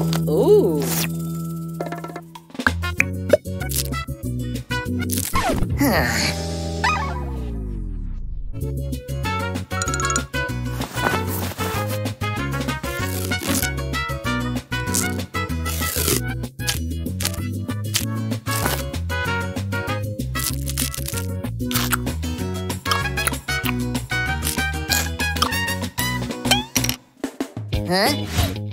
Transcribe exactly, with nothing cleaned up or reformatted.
Ooh. Huh. Huh?